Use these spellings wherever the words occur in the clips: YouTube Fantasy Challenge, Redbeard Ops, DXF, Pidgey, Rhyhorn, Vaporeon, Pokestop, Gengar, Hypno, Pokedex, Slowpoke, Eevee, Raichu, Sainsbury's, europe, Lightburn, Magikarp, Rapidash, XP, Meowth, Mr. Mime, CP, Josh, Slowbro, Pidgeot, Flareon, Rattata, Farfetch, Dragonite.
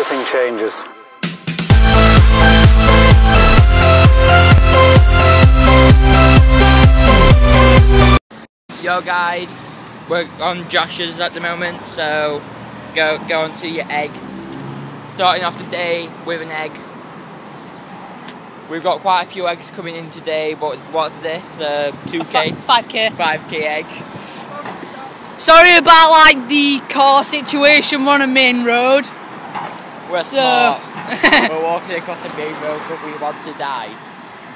everything changes. Yo guys, we're on Josh's at the moment, so go on to your egg. Starting off the day with an egg. We've got quite a few eggs coming in today, but what's this? 2K? 5K. 5K egg. Sorry about like the car situation, we're on a main road. We're smart. We're walking across the main road, but we want to die.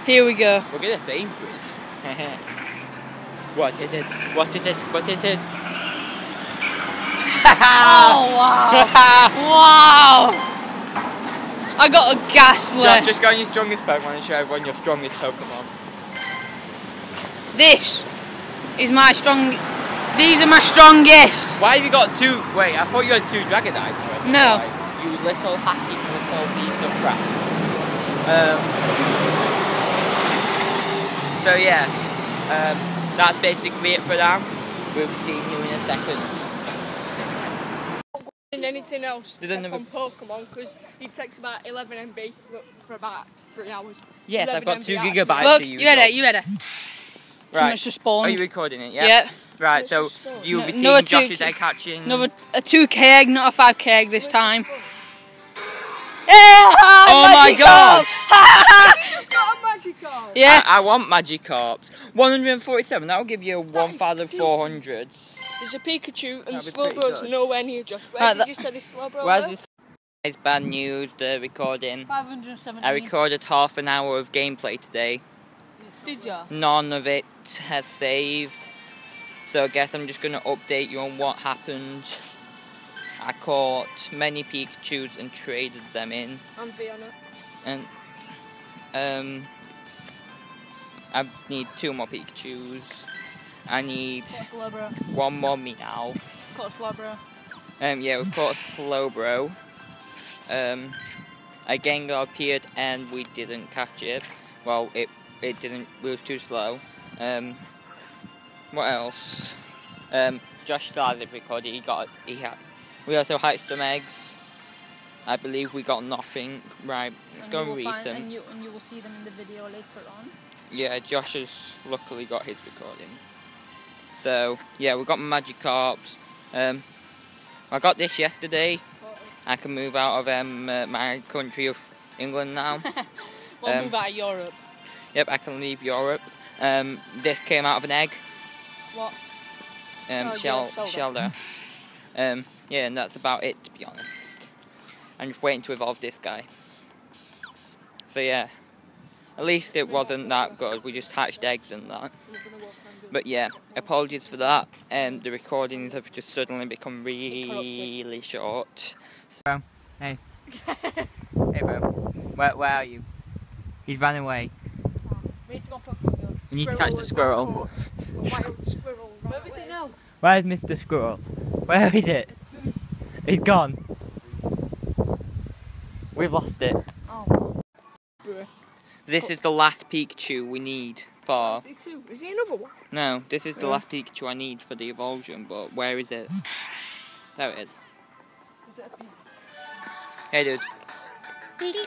Here we go. We're going to Sainsbury's. What is it? What is it? What is it? Oh wow! Wow! I got a gas left. Just go on your strongest Pokemon and show everyone your strongest Pokemon. This is my strong. These are my strongest. Why have you got two? Wait, I thought you had two Dragonites. Right? No. You little hacky little piece of crap. So yeah, that's basically it for now. We'll be seeing you in a second. Anything else except from Pokemon, because it takes about 11 MB for about 3 hours. Yes, I've got 2 gigabytes. Look, for you. You had it, you had it. Right. Just spawned. Are you recording it? Yeah. Yep. Right, so you'll be seeing Josh's egg hatching. Another a 2K egg, not a 5K egg this time. Oh my god! You just got a Magikarp. Yeah. I want Magikarps. 147. That'll give you 1,400. There's a Pikachu and Slowbro's nowhere near Josh. Where did you say this Slowbro? Where's this? It's bad news, the recording. 570. I recorded half an hour of gameplay today. Did you? None of it has saved. So I guess I'm just going to update you on what happened. I caught many Pikachus and traded them in. I'm Fiona. And I need 2 more Pikachus. I need 1 more Meowth. Caught Slowbro. Yeah, we've caught Slowbro. A Gengar appeared and we didn't catch it. Well, it didn't. We were too slow. What else? Josh started recording. We also hatched some eggs. I believe we got nothing. Right, it's going recent. And you will see them in the video later on. Yeah, Josh has luckily got his recording. So yeah, we've got Magikarps. I got this yesterday. I can move out of my country of England now. Well, move out of Europe. Yep, I can leave Europe. This came out of an egg. What? Shelter. Yeah, and that's about it, to be honest. I'm just waiting to evolve this guy. So yeah, at least it wasn't that good. We just hatched eggs and that. But yeah, apologies for that. The recordings have just suddenly become really short. So, hey. Hey bro, where are you? He's run away. We need to go Pokemon. We need to catch the squirrel. Wild squirrel. Where is it now? Where's Mr. Squirrel? Where is it? He's gone. We've lost it. Oh. This is the last Pikachu we need. For. Is he two? Is he another one? No, this is the last Pikachu I need for the evolution, but where is it? There it is. Is it a Pikachu? Hey dude.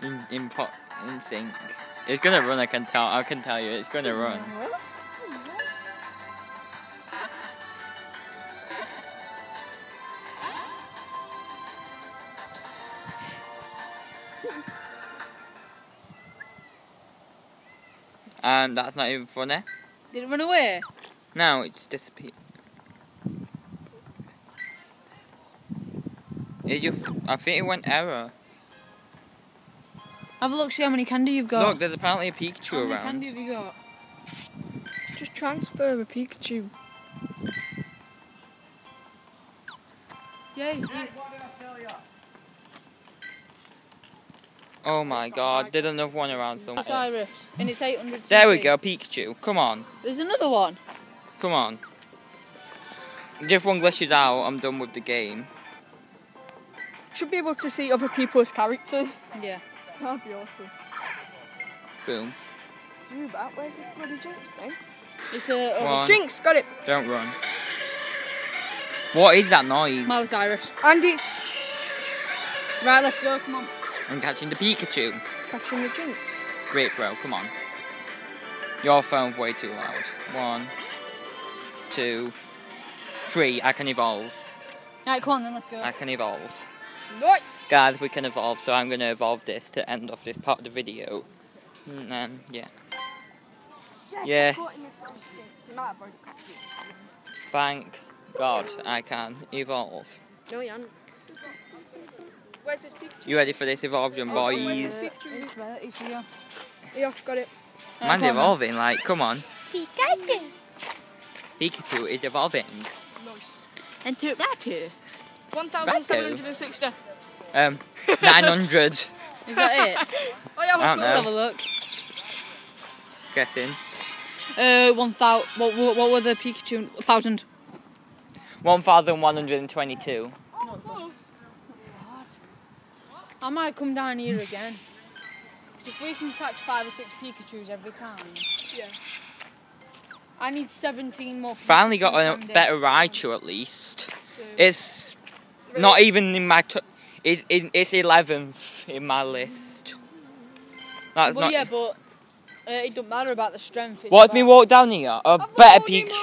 Pikachu! in sync. It's gonna run, I can tell you, it's gonna run. And that's not even funny. Did it run away? No, it just disappeared. I think it went error. Have a look, see how many candy you've got. Look, there's apparently a Pikachu around. How many candy have you got? Just transfer a Pikachu. Yay. Oh my god, there's another one around somewhere. Cyrus, and it's 800. There we go, Pikachu, come on. There's another one. Come on. If everyone glitches out, I'm done with the game. Should be able to see other people's characters. Yeah. That'd be awesome. Boom. You back, where's this bloody Jinx thing? It's a Jinx, got it. Don't run. What is that noise? Miles Irish. And it's... Right, let's go, come on. I'm catching the Pikachu. Catching the Jinx. Great throw, come on. Your phone's way too loud. 1, 2, 3, I can evolve. Right, come on then, let's go. I can evolve. Nice! Guys, we can evolve, so I'm going to evolve this to end off this part of the video. And then, yeah. Yes, yeah. Thank God I can evolve. No, you aren't. Where's this Pikachu? You ready for this evolution, boys? Where's this Pikachu? It's here. Yeah, got it. Man's evolving, like, come on. Pikachu! Pikachu is evolving. Nice. And took that too. 1,760. 900. Is that it? Oh yeah, I don't know. Let's have a look. Guessing. 1,000. What were the Pikachu? 1,000. 1,122. Oh, close. God. I might come down here again. Because if we can catch 5 or 6 Pikachus every time. Yeah. I need 17 more Pikachu. Finally got a better Raichu at least. So it's really not even in my... It's 11th in my list. That's well, not... yeah, but... it doesn't matter about the strength. What did me walk down here? A better Pikachu.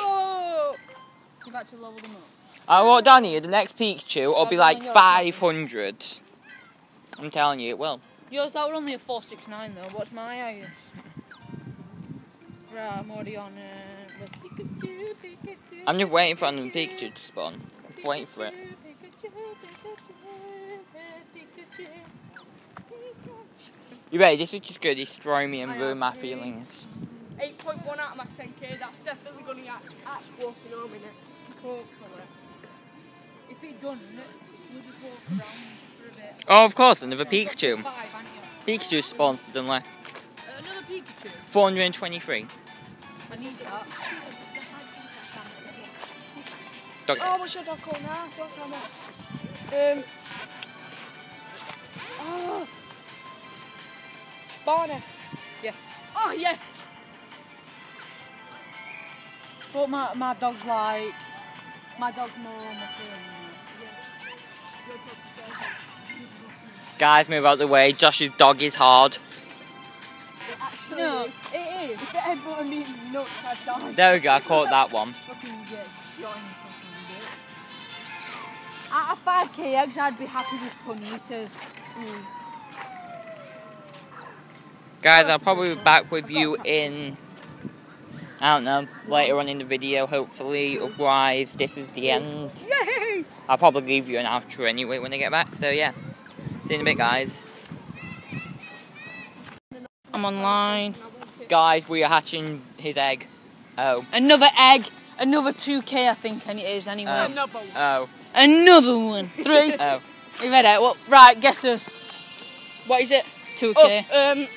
You've actually leveled them up. I walk down here, the next Pikachu will be like 500. I'm telling you, it will. Yours, that were only a 469 though. What's my highest? Right, I'm already on Pikachu, Pikachu. I'm just waiting for another Pikachu to spawn. I'm waiting for it. Pikachu, Pikachu, Pikachu. You ready? This is just going to destroy me and ruin my feelings. 8.1 out of my 10k, that's definitely going to act walking home, innit? If it doesn't, we'll just walk around for a bit. Oh, of course, another Pikachu. Pikachu's sponsored, don't they? Another Pikachu? 423. I need that. Oh, what should I call now? Don't tell me. Oh. Barney. Yeah. Oh yeah. But my dog's like more on the phone. Guys, move out of the way. Josh's dog is hard. No, it is. Everyone needs nuts. I've died. There we go. I caught that one. Out of 5k eggs, I'd be happy with ponitas. Guys, I'll probably be back with you in, I don't know, later on in the video, hopefully. Otherwise, this is the end. Yes! I'll probably leave you an outro anyway when I get back, so yeah. See you in a bit, guys. I'm online. Guys, we are hatching his egg. Oh. Another egg! Another 2k, I think, and it is anyway. Another one. Oh. Another one. 3. Oh. You ready? Well, right, guess us. What is it? 2k. Oh,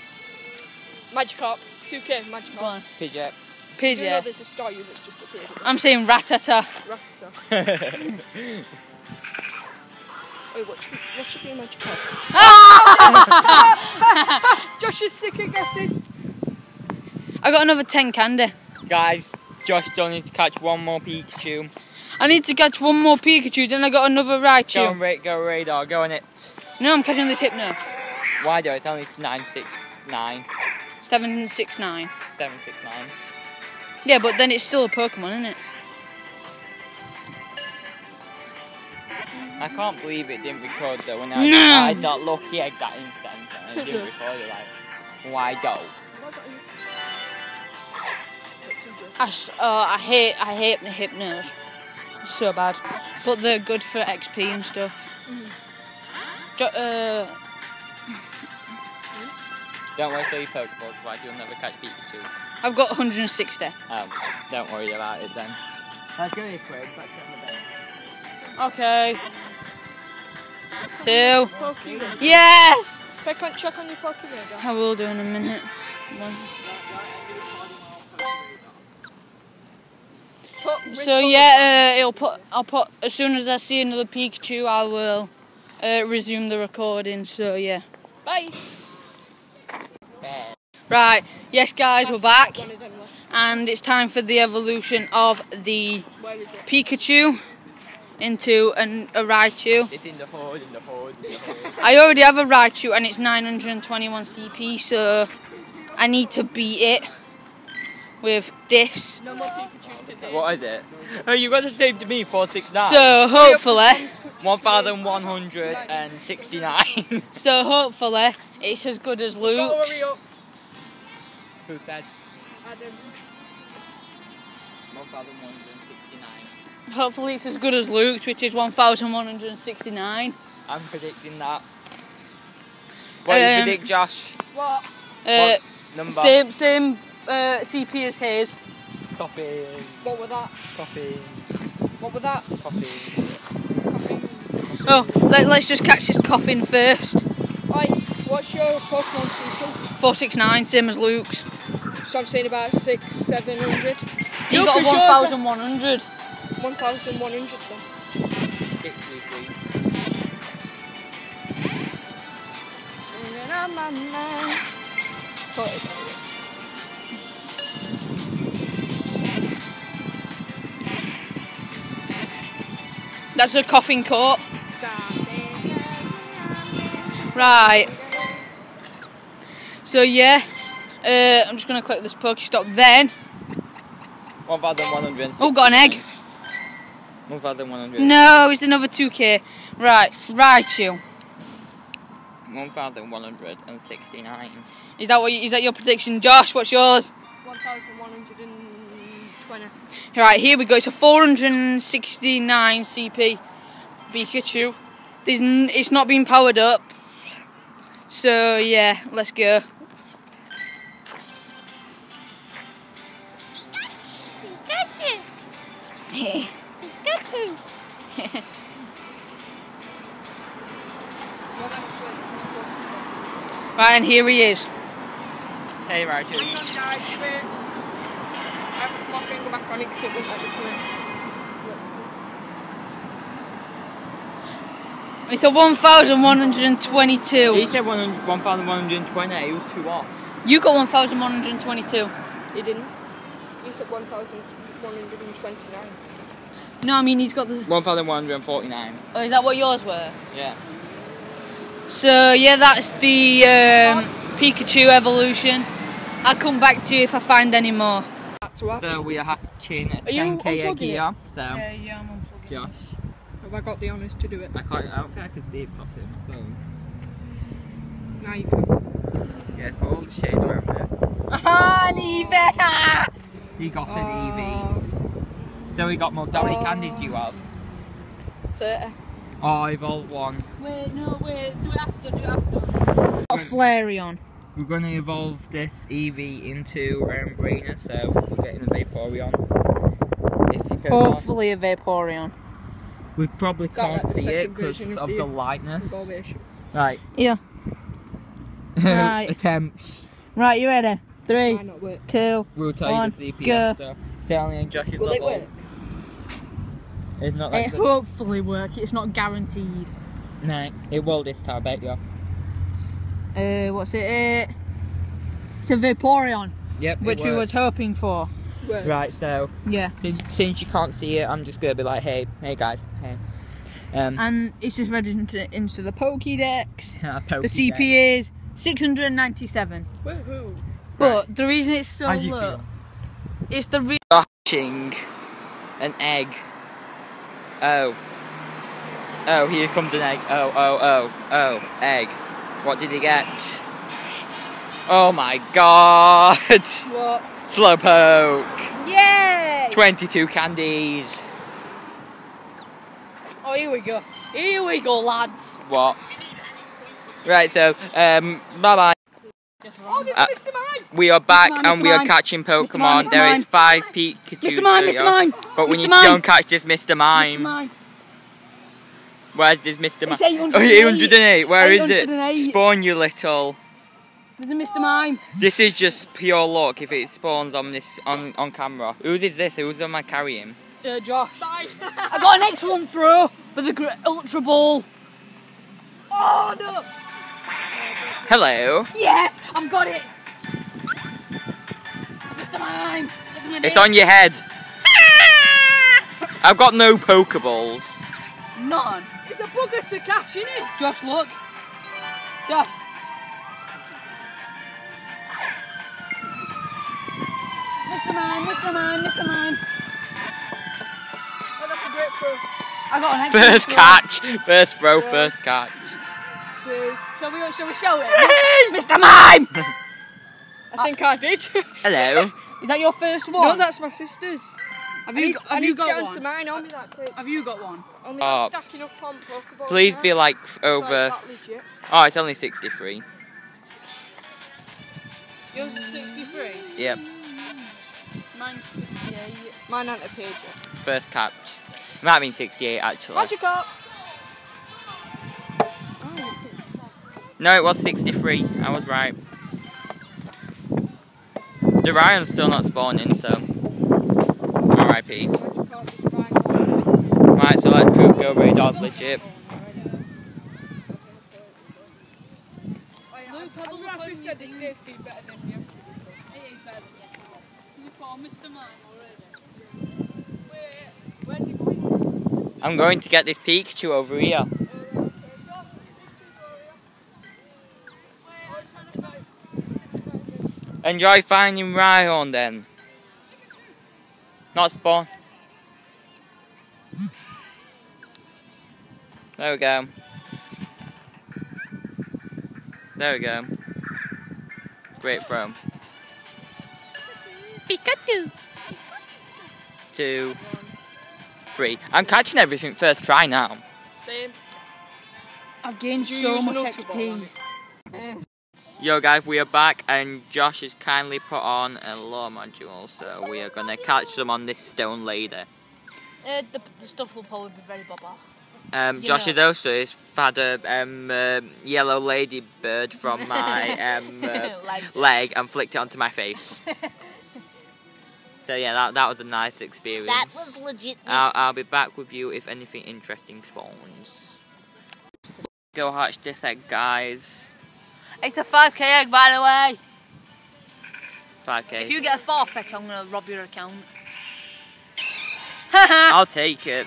Magikarp, 2k Magikarp. Pidgeot. Pidgeot. Do you know there's a star you that's just appeared? I'm saying Rattata. Rattata. Wait, what should be Magikarp? Ah! Josh is sick at guessing. I got another 10 candy. Guys, Josh still needs to catch one more Pikachu. I need to catch one more Pikachu, then I got another Raichu. Go on, go radar, go on it. No, I'm catching this Hypno. Why do I? It's only 969. 769. 769. Yeah, but then it's still a Pokemon, isn't it? I can't believe it didn't record though. When I had that lucky egg that instant and it didn't record it, like, why don't? I hate the Hypnos. It's so bad. But they're good for XP and stuff. Don't worry, your Pokeballs, like you'll never catch Pikachu. I've got 160. Don't worry about it then. That's going to be quick, that's on the bench. Okay. 2. Pokemon. Yes! Check on your Pokemon. I will do in a minute. 1. So yeah, I'll put as soon as I see another Pikachu, I will resume the recording. So yeah. Bye. Right, yes guys, we're back and it's time for the evolution of the Pikachu. into a Raichu. It's in the hood, in the hood, in the hood. I already have a Raichu and it's 921 CP, so I need to beat it with this. No more Pikachu's today. What is it? Oh, you got the same to me, 469. So hopefully 1169. So hopefully it's as good as Luke's. Who said? Adam. 1169. Hopefully it's as good as Luke's, which is 1169. I'm predicting that. What do you predict, Josh? What number? Same CP as his. Copy. What was that? Copy. What was that? Copy. Oh, let's just catch this coughing first. Right, what's your Pokemon CP? 469, same as Luke's. So I'm saying about 600, 700. You got 1100. 1100 though. That's a coughing coat. Right. So yeah, I'm just gonna click this Pokestop then. 1160. Oh, got an egg. 1100. No, it's another 2K. Right, Raichu. 1169. Is that what? Is that your prediction, Josh? What's yours? 1120. Right, here we go. It's a 469 CP Pikachu. It's not been powered up. So yeah, let's go. Pikachu. Pikachu. Pikachu. Right, and here he is. Hey, Raichu. I put my finger back on it because it wouldn't let me clear. It's a 1122. He said 1120, he was too off. You got 1122. He didn't. He said 1129. No, I mean he's got the 1149. Oh, is that what yours were? Yeah. So yeah, that's the Pikachu evolution. I'll come back to you if I find any more. So we are hatching at 10k egg here, so yeah, I'm unplugging. Josh, have I got the honors to do it? I don't think I can see it properly on my phone. Now you can. Yeah, put all the shade around it. Ah, Eevee! You got an Eevee. So we got more. How many candies do you have? 30. Oh, evolve one. Wait, no, wait, do it after. Got a Flareon. We're going to evolve this Eevee into Raichu, so we're getting a Vaporeon. If you can hopefully a Vaporeon. We probably can't see it because of the lightness. Right. Yeah. Right. Attempts. Right, you ready? 3, 2, 1, go. We'll tell you the CP after. Sally and Josh's level. Will it work? It's not like it hopefully work, it's not guaranteed. No, it will this time, I bet you. What's it? It's a Vaporeon. Yep. Which we was hoping for. Works. Right. So. Yeah. Since you can't see it, I'm just gonna be like, hey guys, hey. And it's just read into the Pokedex. The CP is 697. Woohoo! But right. The reason it's so low, it's the reason. Hatching an egg. Oh. Oh, here comes an egg. Oh, egg. What did he get? Oh my god! What? Slowpoke! Yay! 22 candies! Oh, here we go. Here we go, lads! What? Right, so, bye-bye. Oh, this is Mr. Mime! We are back and we are catching Pokemon. There is 5 Pikachu. Mr. Mime, Mr. Mime! But we need to go and catch this Mr. Mime. Where's this Mr. Mime? 808. Where is it? Spawn, you little. There's a Mr. Mime. This is just pure luck if it spawns on this on camera. Whose is this? Who's am I carrying? Josh. Bye. I got an excellent throw with the Ultra Ball. Oh no! Hello. Yes, I've got it. Mr. Mime. It's on your head. I've got no Pokeballs. None. It's a bugger to catch, isn't it? Josh, look. Josh. Mr. Mine, Mr. Mine, Mr. Mine. Oh, that's a great throw. I got an first throw. Catch. First throw, yeah. First catch. Two. Shall we show it? Mr. Mime! I think I did. Hello. Is that your first one? No, that's my sister's. Have you got one? Only I'm stacking up on Pokeball. Please be like over. Oh, it's only 63. Yours is 63? Yep. Mine's 68. Mine aren't appeared yet. First catch. It might have been 68 actually. What'd you got? Oh. No, it was 63. I was right. The Ryan's still not spawning, so. R.I.P. Right, so let's prove GoBerry Dog's legit. Luke, I love how you said this day's been better than yesterday. It is better than yesterday. You call Mr. Mime already. Where's he going? I'm going to get this Pikachu over here. Enjoy finding Rhyhorn then. Not spawn. There we go. There we go. Great throw. Pikachu! 2, 3. I'm catching everything first try now. Same. I've gained so much XP. Yo guys, we are back and Josh has kindly put on a lore module, so we are going to catch some on this stone later. The stuff will probably be very baba. Josh has also had a yellow lady bird from my leg and flicked it onto my face. So yeah, that was a nice experience. That was legit. I'll be back with you if anything interesting spawns. Go hatch this egg, guys. It's a 5k egg, by the way. 5k. If you get a Farfetch, I'm gonna rob your account. I'll take it.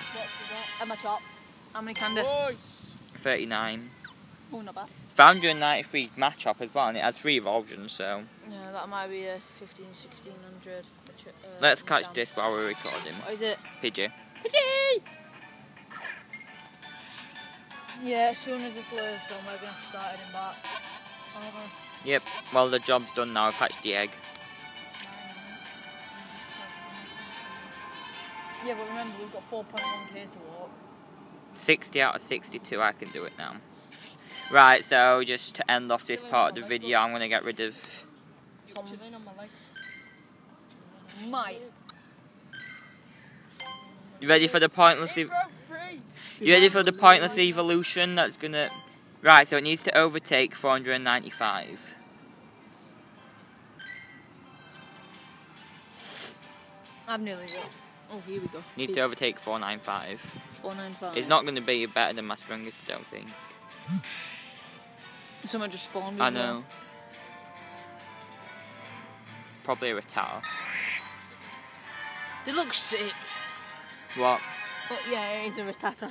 At my top. How many candy? 39. Oh, not bad. Found you a 93 matchup as well, and it has 3 evolutions, so. Yeah, that might be a 15, 1600. Which, let's catch this while we're recording. What is it? Pidgey. Pidgey! Yeah, as soon as this loads done, we're gonna start heading back. Yep, well the job's done now, I've hatched the egg. Yeah, but remember we've got 4.1k to walk. 60 out of 62, I can do it now. Right, so just to end off this part of the video, I'm going to get rid of... Mike. You ready for the pointless... You ready for the pointless evolution that's going to... Right, so it needs to overtake 495. I'm nearly there. Oh, here we go. Needs to overtake 495. 495. It's not going to be better than my strongest, I don't think. Someone just spawned. I know. One. Probably a Rattata. They look sick. What? But yeah, it is a Rattata.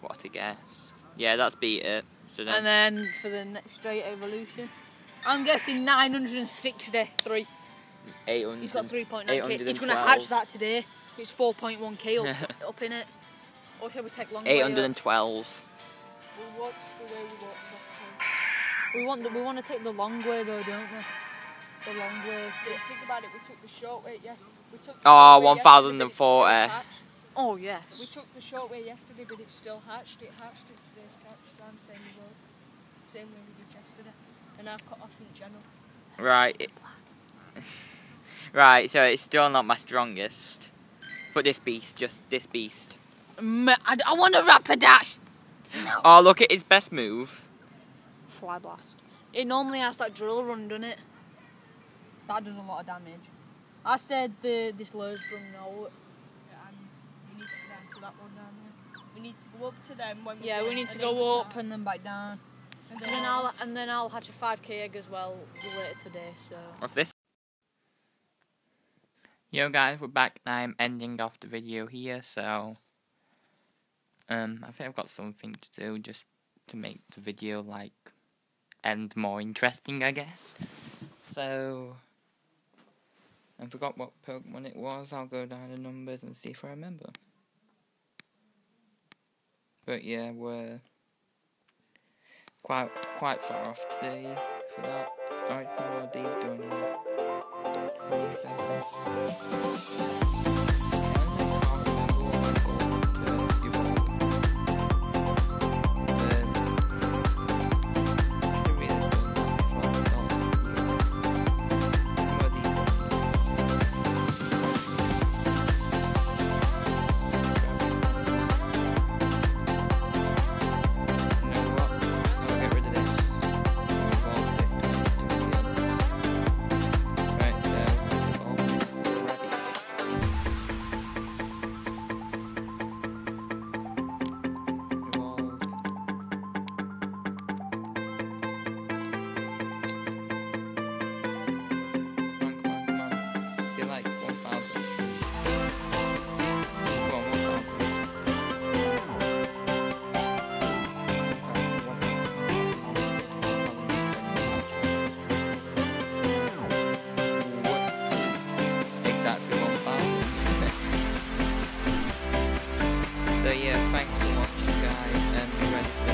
What a guess. Yeah, that's beat it. And then for the next straight evolution, I'm guessing 963. 800. He's got 3.9k. He's going to hatch that today. It's 4.1k up in it. Or shall we take longer? 812. We watch the way we watch last time. We want to take the long way though, don't we? The long way. So think about it. We took the short way. Yes. We took. Oh, 1040. Oh yes. We took the short way yesterday, but it still hatched. It hatched at today's catch, so I'm saying we will. Same way we did yesterday. And I've cut off in general. Right. Right. So it's still not my strongest. But this beast, just this beast. I want a Rapidash. No. Oh look at his best move. Fly blast. It normally has that drill run, doesn't it? That does a lot of damage. I said this loads from now. That one down there. We need to go up to them when we go up and then back down. And then I'll hatch a 5k egg as well later today, so. What's this? Yo guys, we're back and I'm ending off the video here, so I think I've got something to do just to make the video, like, end more interesting, I guess. So, I forgot what Pokemon it was. I'll go down the numbers and see if I remember. But yeah, we're quite far off today for that. Alright, what are these going in? 27. So yeah, thanks for watching, guys, and be ready for